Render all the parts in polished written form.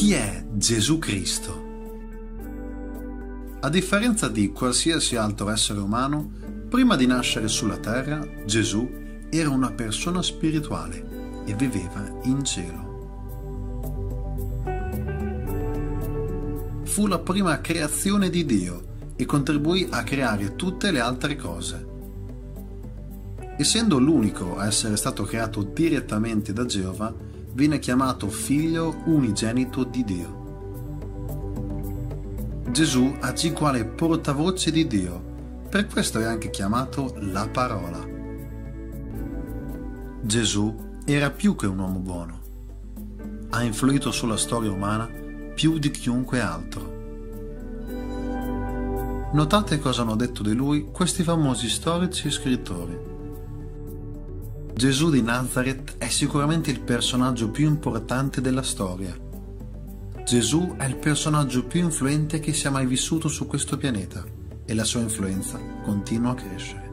Chi è Gesù Cristo? A differenza di qualsiasi altro essere umano, prima di nascere sulla terra, Gesù era una persona spirituale e viveva in cielo. Fu la prima creazione di Dio e contribuì a creare tutte le altre cose. Essendo l'unico a essere stato creato direttamente da Geova, viene chiamato Figlio unigenito di Dio. Gesù agì quale portavoce di Dio, per questo è anche chiamato la Parola. Gesù era più che un uomo buono. Ha influito sulla storia umana più di chiunque altro. Notate cosa hanno detto di lui questi famosi storici e scrittori. Gesù di Nazareth è sicuramente il personaggio più importante della storia. Gesù è il personaggio più influente che sia mai vissuto su questo pianeta e la sua influenza continua a crescere.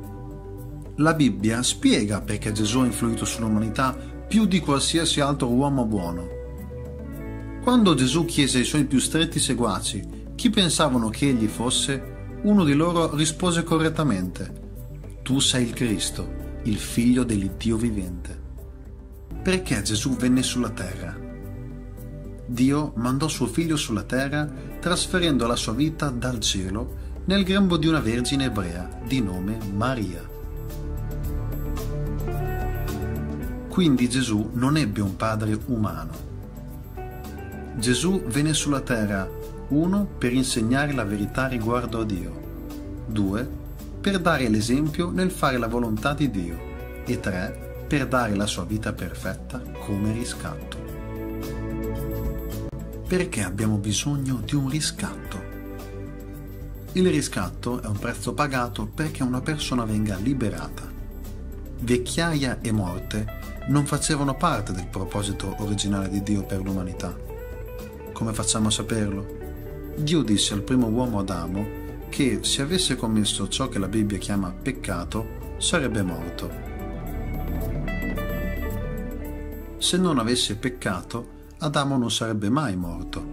La Bibbia spiega perché Gesù ha influito sull'umanità più di qualsiasi altro uomo buono. Quando Gesù chiese ai suoi più stretti seguaci chi pensavano che egli fosse, uno di loro rispose correttamente: «Tu sei il Cristo, il Figlio dell'Iddio vivente». Perché Gesù venne sulla terra? Dio mandò suo figlio sulla terra trasferendo la sua vita dal cielo nel grembo di una vergine ebrea di nome Maria. Quindi Gesù non ebbe un padre umano. Gesù venne sulla terra, 1. Per insegnare la verità riguardo a Dio, 2. Per dare l'esempio nel fare la volontà di Dio e 3. Per dare la sua vita perfetta come riscatto. Perché abbiamo bisogno di un riscatto? Il riscatto è un prezzo pagato perché una persona venga liberata. Vecchiaia e morte non facevano parte del proposito originale di Dio per l'umanità. Come facciamo a saperlo? Dio disse al primo uomo Adamo che se avesse commesso ciò che la Bibbia chiama peccato, sarebbe morto. Se non avesse peccato, Adamo non sarebbe mai morto.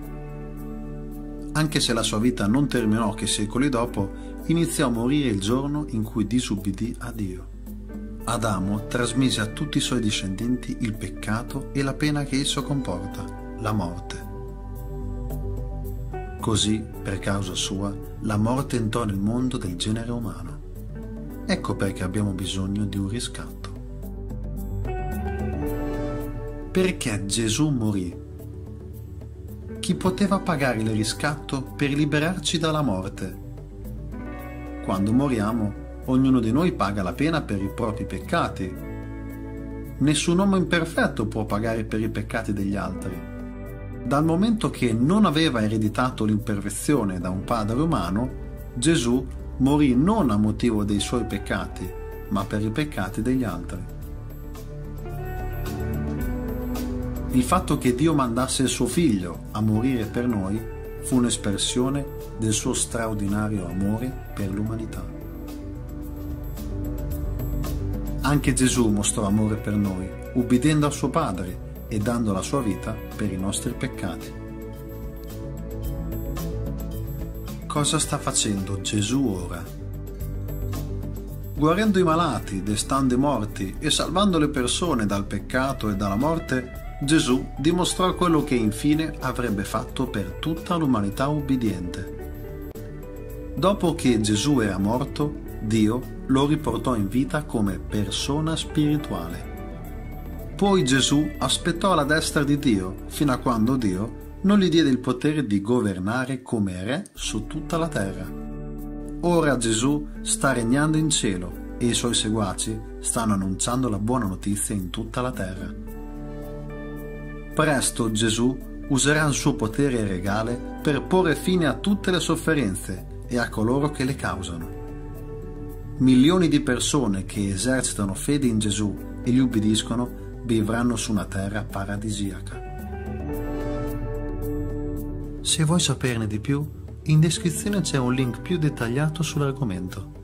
Anche se la sua vita non terminò che secoli dopo, iniziò a morire il giorno in cui disubbidì a Dio. Adamo trasmise a tutti i suoi discendenti il peccato e la pena che esso comporta, la morte. Così, per causa sua, la morte entrò nel mondo del genere umano. Ecco perché abbiamo bisogno di un riscatto. Perché Gesù morì? Chi poteva pagare il riscatto per liberarci dalla morte? Quando moriamo, ognuno di noi paga la pena per i propri peccati. Nessun uomo imperfetto può pagare per i peccati degli altri. Dal momento che non aveva ereditato l'imperfezione da un padre umano, Gesù morì non a motivo dei suoi peccati, ma per i peccati degli altri. Il fatto che Dio mandasse il suo figlio a morire per noi fu un'espressione del suo straordinario amore per l'umanità. Anche Gesù mostrò amore per noi, ubbidendo a suo Padre e dando la sua vita per i nostri peccati. Cosa sta facendo Gesù ora? Guarendo i malati, destando i morti e salvando le persone dal peccato e dalla morte, Gesù dimostrò quello che infine avrebbe fatto per tutta l'umanità ubbidiente. Dopo che Gesù era morto, Dio lo riportò in vita come persona spirituale. Poi Gesù aspettò alla destra di Dio fino a quando Dio non gli diede il potere di governare come re su tutta la terra. Ora Gesù sta regnando in cielo e i suoi seguaci stanno annunciando la buona notizia in tutta la terra. Presto Gesù userà il suo potere regale per porre fine a tutte le sofferenze e a coloro che le causano. Milioni di persone che esercitano fede in Gesù e gli ubbidiscono vivranno su una terra paradisiaca. Se vuoi saperne di più, in descrizione c'è un link più dettagliato sull'argomento.